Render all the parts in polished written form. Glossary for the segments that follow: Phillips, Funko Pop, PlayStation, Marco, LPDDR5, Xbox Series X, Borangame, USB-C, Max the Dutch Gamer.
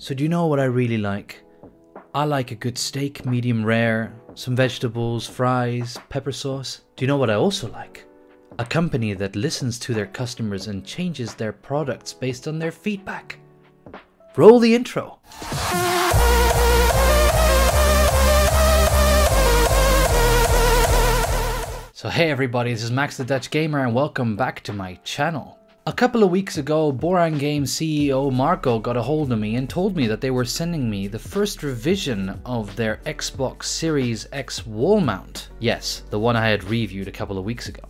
So do you know what I really like? I like a good steak, medium rare, some vegetables, fries, pepper sauce. Do you know what I also like? A company that listens to their customers and changes their products based on their feedback. Roll the intro. So hey everybody, this is Max the Dutch Gamer and welcome back to my channel. A couple of weeks ago, Borangame CEO Marco got a hold of me and told me that they were sending me the first revision of their Xbox Series X wall mount. Yes, the one I had reviewed a couple of weeks ago.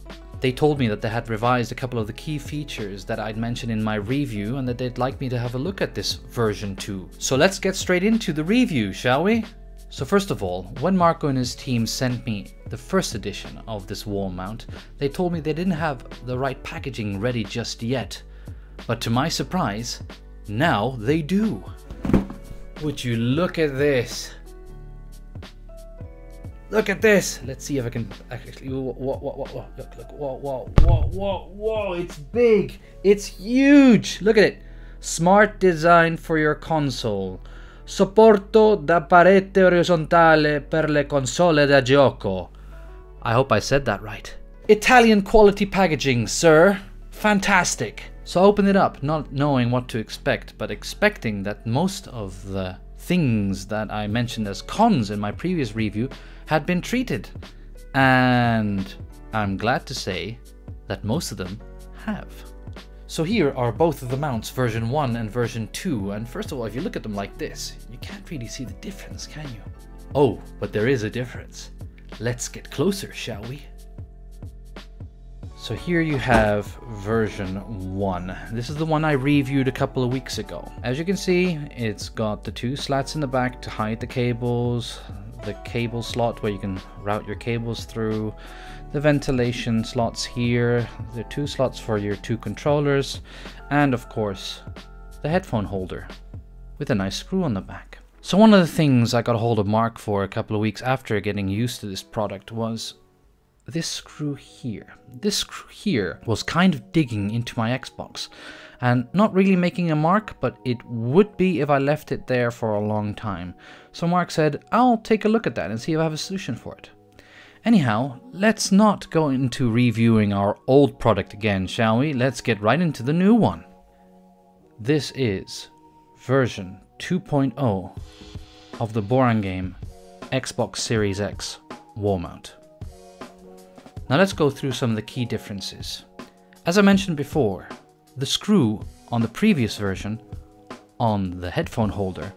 They told me that they had revised a couple of the key features that I'd mentioned in my review and that they'd like me to have a look at this version 2. So let's get straight into the review, shall we? So first of all, when Marco and his team sent me the first edition of this wall mount, they told me they didn't have the right packaging ready just yet. But to my surprise, now they do. Would you look at this? Look at this! Let's see if I can actually... Whoa, look, whoa, it's big! It's huge! Look at it! Smart design for your console. Supporto da parete orizzontale per le console da gioco. I hope I said that right. Italian quality packaging, sir. Fantastic. So I opened it up, not knowing what to expect, but expecting that most of the things that I mentioned as cons in my previous review had been treated. And I'm glad to say that most of them have. So here are both of the mounts, version 1 and version 2, and first of all, if you look at them like this, you can't really see the difference, can you? Oh, but there is a difference. Let's get closer, shall we? So here you have version 1. This is the one I reviewed a couple of weeks ago. As you can see, it's got the two slats in the back to hide the cables, the cable slot where you can route your cables through, the ventilation slots here, the two slots for your two controllers, and of course the headphone holder with a nice screw on the back. So one of the things I got a hold of Mark for a couple of weeks after getting used to this product was this screw here. This screw here was kind of digging into my Xbox and not really making a mark, but it would be if I left it there for a long time. So Mark said, I'll take a look at that and see if I have a solution for it. Anyhow, let's not go into reviewing our old product again, shall we? Let's get right into the new one. This is version 2.0 of the Borangame Xbox Series X wall mount. Now let's go through some of the key differences. As I mentioned before, the screw on the previous version on the headphone holder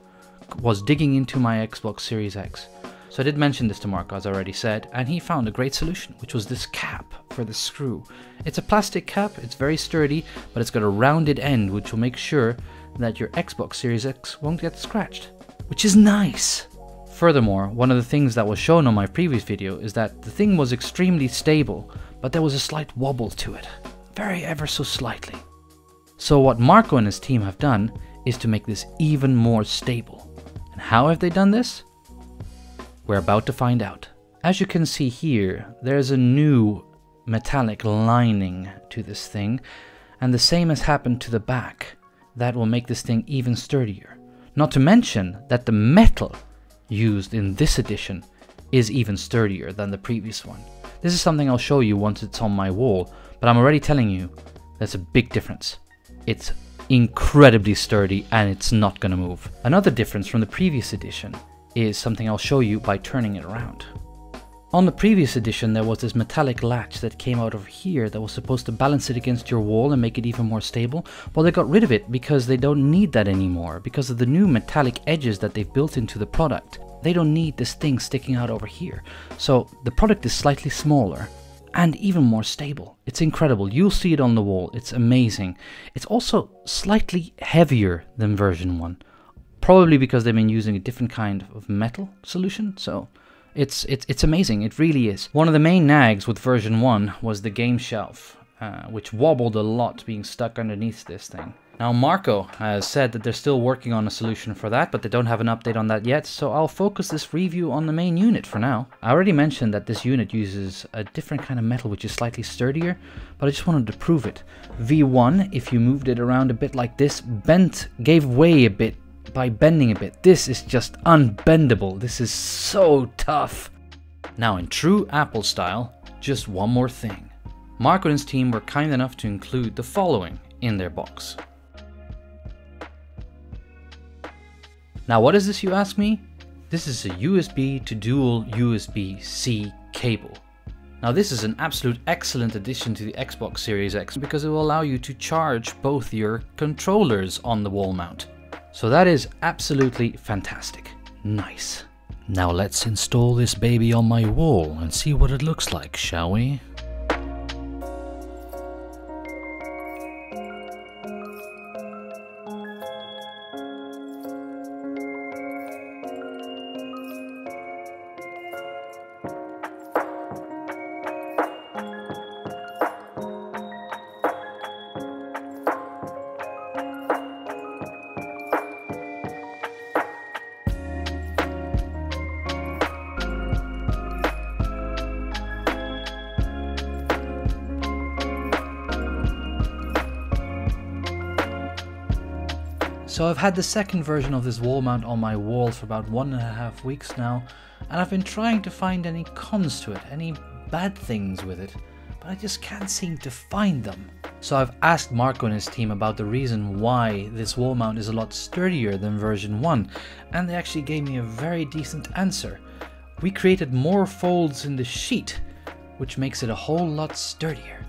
was digging into my Xbox Series X. So I did mention this to Marco, as I already said, and he found a great solution, which was this cap for the screw. It's a plastic cap, it's very sturdy, but it's got a rounded end, which will make sure that your Xbox Series X won't get scratched, which is nice. Furthermore, one of the things that was shown on my previous video is that the thing was extremely stable, but there was a slight wobble to it, very ever so slightly. So what Marco and his team have done is to make this even more stable. And how have they done this? We're about to find out. As you can see here, there's a new metallic lining to this thing, and the same has happened to the back. That will make this thing even sturdier. Not to mention that the metal used in this edition is even sturdier than the previous one. This is something I'll show you once it's on my wall, but I'm already telling you there's a big difference. It's incredibly sturdy and it's not going to move. Another difference from the previous edition is something I'll show you by turning it around. On the previous edition there was this metallic latch that came out of here that was supposed to balance it against your wall and make it even more stable. Well, they got rid of it because they don't need that anymore because of the new metallic edges that they've built into the product. They don't need this thing sticking out over here. So the product is slightly smaller and even more stable. It's incredible. You'll see it on the wall. It's amazing. It's also slightly heavier than version 1. Probably because they've been using a different kind of metal solution. So it's amazing. It really is. One of the main nags with version 1 was the game shelf, which wobbled a lot being stuck underneath this thing. Now Marco has said that they're still working on a solution for that, but they don't have an update on that yet, so I'll focus this review on the main unit for now. I already mentioned that this unit uses a different kind of metal which is slightly sturdier, but I just wanted to prove it. V1, if you moved it around a bit like this, gave way a bit by bending a bit. This is just unbendable. This is so tough. Now, in true Apple style, just one more thing. Marco and his team were kind enough to include the following in their box. Now, what is this, you ask me? This is a USB to dual USB-C cable. Now, this is an absolute excellent addition to the Xbox Series X because it will allow you to charge both your controllers on the wall mount. So that is absolutely fantastic. Nice. Now let's install this baby on my wall and see what it looks like, shall we? So I've had the second version of this wall mount on my wall for about 1.5 weeks now, and I've been trying to find any cons to it, any bad things with it, but I just can't seem to find them. So I've asked Marco and his team about the reason why this wall mount is a lot sturdier than version 1, and they actually gave me a very decent answer. We created more folds in the sheet, which makes it a whole lot sturdier.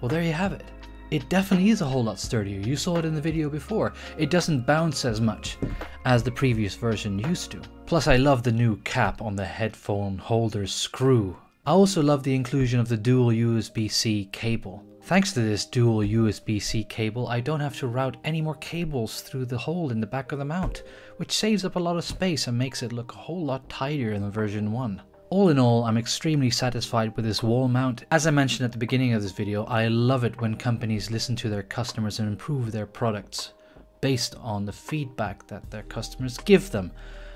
Well, there you have it. It definitely is a whole lot sturdier. You saw it in the video before. It doesn't bounce as much as the previous version used to. Plus, I love the new cap on the headphone holder screw. I also love the inclusion of the dual USB-C cable. Thanks to this dual USB-C cable, I don't have to route any more cables through the hole in the back of the mount, which saves up a lot of space and makes it look a whole lot tidier than version 1. All in all, I'm extremely satisfied with this wall mount. As I mentioned at the beginning of this video, I love it when companies listen to their customers and improve their products based on the feedback that their customers give them.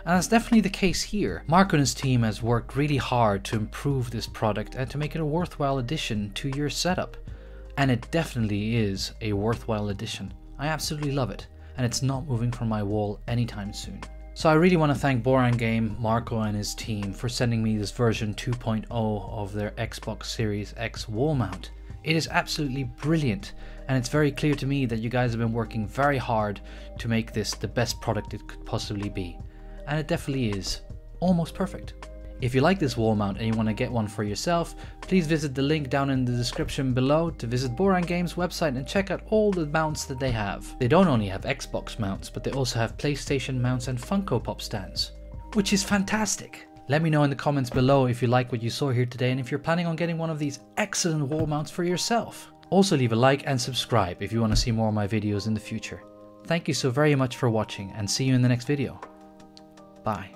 And that's definitely the case here. Marco and his team has worked really hard to improve this product and to make it a worthwhile addition to your setup. And it definitely is a worthwhile addition. I absolutely love it. And it's not moving from my wall anytime soon. So I really want to thank Borangame, Marco and his team for sending me this version 2.0 of their Xbox Series X wall mount. It is absolutely brilliant, and it's very clear to me that you guys have been working very hard to make this the best product it could possibly be. And it definitely is almost perfect. If you like this wall mount and you want to get one for yourself, please visit the link down in the description below to visit Borangame's website and check out all the mounts that they have. They don't only have Xbox mounts, but they also have PlayStation mounts and Funko Pop stands, which is fantastic. Let me know in the comments below if you like what you saw here today and if you're planning on getting one of these excellent wall mounts for yourself. Also leave a like and subscribe if you want to see more of my videos in the future. Thank you so very much for watching and see you in the next video. Bye.